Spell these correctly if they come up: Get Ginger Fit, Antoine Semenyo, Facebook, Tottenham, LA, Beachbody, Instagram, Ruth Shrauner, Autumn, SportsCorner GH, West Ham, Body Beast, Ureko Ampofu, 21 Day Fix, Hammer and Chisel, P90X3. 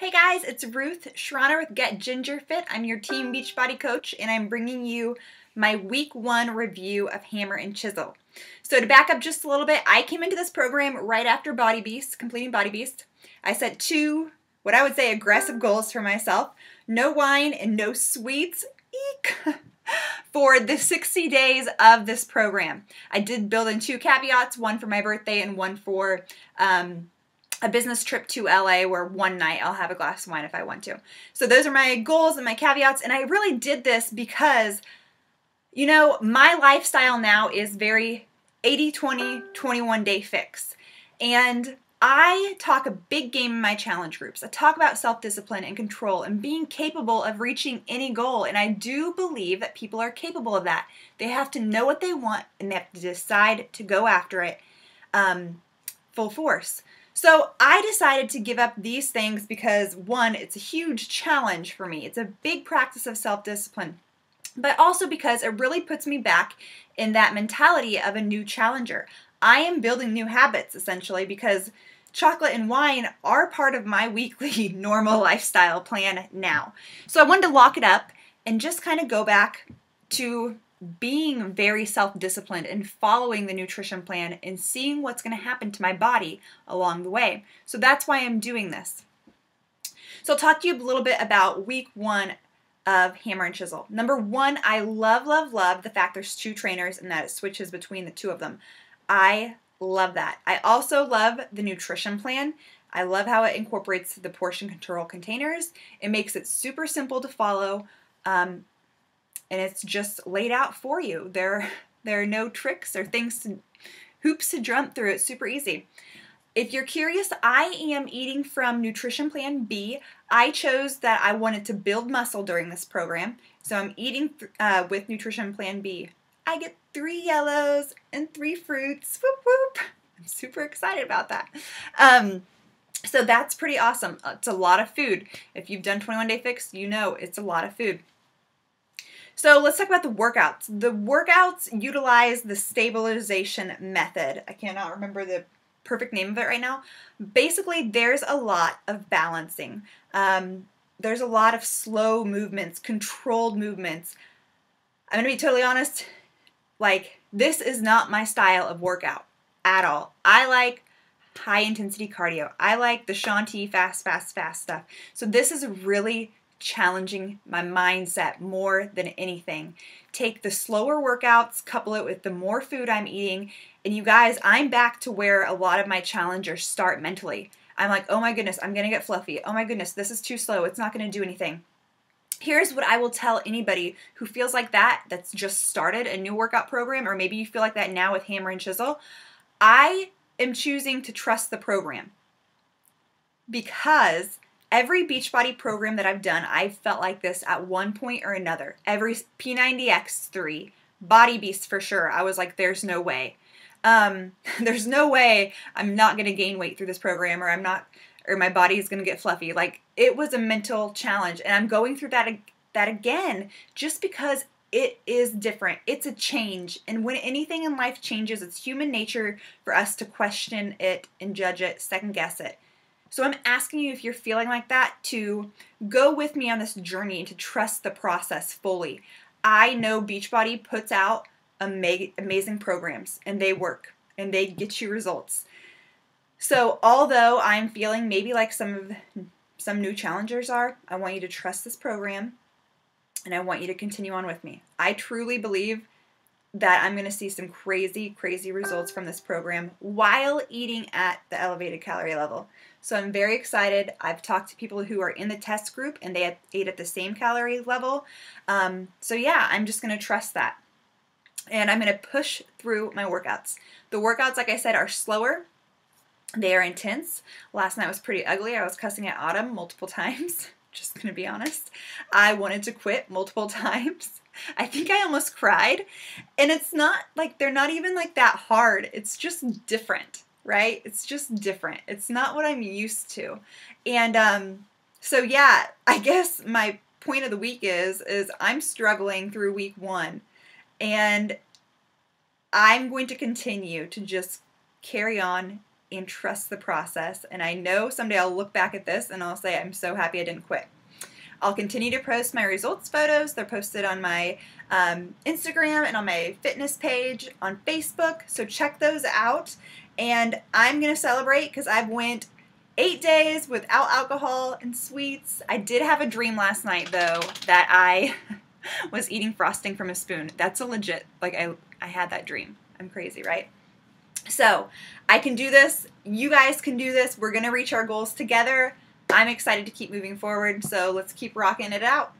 Hey guys, it's Ruth Shrauner with Get Ginger Fit. I'm your team Beachbody coach, and I'm bringing you my week one review of Hammer and Chisel. So to back up just a little bit, I came into this program right after Body Beast, completing Body Beast. I set two, what I would say, aggressive goals for myself: no wine and no sweets, eek, for the 60 days of this program. I did build in two caveats, one for my birthday and one for a business trip to LA, where one night I'll have a glass of wine if I want to. So those are my goals and my caveats, and I really did this because, you know, my lifestyle now is very 80-20, 21 day fix. And I talk a big game in my challenge groups. I talk about self-discipline and control and being capable of reaching any goal, and I do believe that people are capable of that. They have to know what they want, and they have to decide to go after it full force. So I decided to give up these things because, one, it's a huge challenge for me. It's a big practice of self-discipline, but also because it really puts me back in that mentality of a new challenger. I am building new habits, essentially, because chocolate and wine are part of my weekly normal lifestyle plan now. So I wanted to lock it up and just kind of go back to being very self-disciplined and following the nutrition plan and seeing what's going to happen to my body along the way. So that's why I'm doing this. So I'll talk to you a little bit about week one of Hammer and Chisel. Number one, I love, love, love the fact there's two trainers and that it switches between the two of them. I love that. I also love the nutrition plan. I love how it incorporates the portion control containers. It makes it super simple to follow. And it's just laid out for you. There are no tricks or things to, hoops to jump through. It's super easy. If you're curious, I am eating from Nutrition Plan B. I chose that I wanted to build muscle during this program, so I'm eating with Nutrition Plan B. I get 3 yellows and 3 fruits. Whoop, whoop. I'm super excited about that. So that's pretty awesome. It's a lot of food. If you've done 21 Day Fix, you know it's a lot of food. So let's talk about the workouts. The workouts utilize the stabilization method. I cannot remember the perfect name of it right now. Basically, there's a lot of balancing. There's a lot of slow movements, controlled movements. I'm gonna be totally honest, like, this is not my style of workout at all. I like high intensity cardio. I like the Shanti fast, fast, fast stuff. So this is really challenging my mindset more than anything. Take the slower workouts, couple it with the more food I'm eating, and you guys, I'm back to where a lot of my challengers start mentally. I'm like, oh my goodness, I'm gonna get fluffy. Oh my goodness, this is too slow. It's not gonna do anything. Here's what I will tell anybody who feels like that, that's just started a new workout program, or maybe you feel like that now with Hammer and Chisel. I am choosing to trust the program, because every Beachbody program that I've done, I've felt like this at one point or another. Every P90X3, Body Beast for sure, I was like, there's no way. There's no way I'm not going to gain weight through this program, or I'm not, or my body is going to get fluffy. Like, it was a mental challenge, and I'm going through that again just because it is different. It's a change, and when anything in life changes, it's human nature for us to question it and judge it, second guess it. So I'm asking you, if you're feeling like that, to go with me on this journey and to trust the process fully. I know Beachbody puts out amazing programs, and they work, and they get you results. So although I'm feeling maybe like some new challengers are, I want you to trust this program, and I want you to continue on with me. I truly believe that I'm going to see some crazy, crazy results from this program while eating at the elevated calorie level. So I'm very excited. I've talked to people who are in the test group, and they ate at the same calorie level. So yeah, I'm just going to trust that. And I'm going to push through my workouts. The workouts, like I said, are slower. They are intense. Last night was pretty ugly. I was cussing at Autumn multiple times. Just going to be honest. I wanted to quit multiple times. I think I almost cried. And it's not like, they're not even like that hard. It's just different, right? It's just different. It's not what I'm used to. And so yeah, I guess my point of the week is I'm struggling through week one, and I'm going to continue to just carry on and trust the process. And I know someday I'll look back at this and I'll say, I'm so happy I didn't quit. I'll continue to post my results photos. They're posted on my Instagram and on my fitness page on Facebook. So check those out. And I'm going to celebrate because I've went 8 days without alcohol and sweets. I did have a dream last night, though, that I was eating frosting from a spoon. That's a legit, like, I had that dream. I'm crazy, right? So I can do this. You guys can do this. We're going to reach our goals together. I'm excited to keep moving forward, so let's keep rocking it out.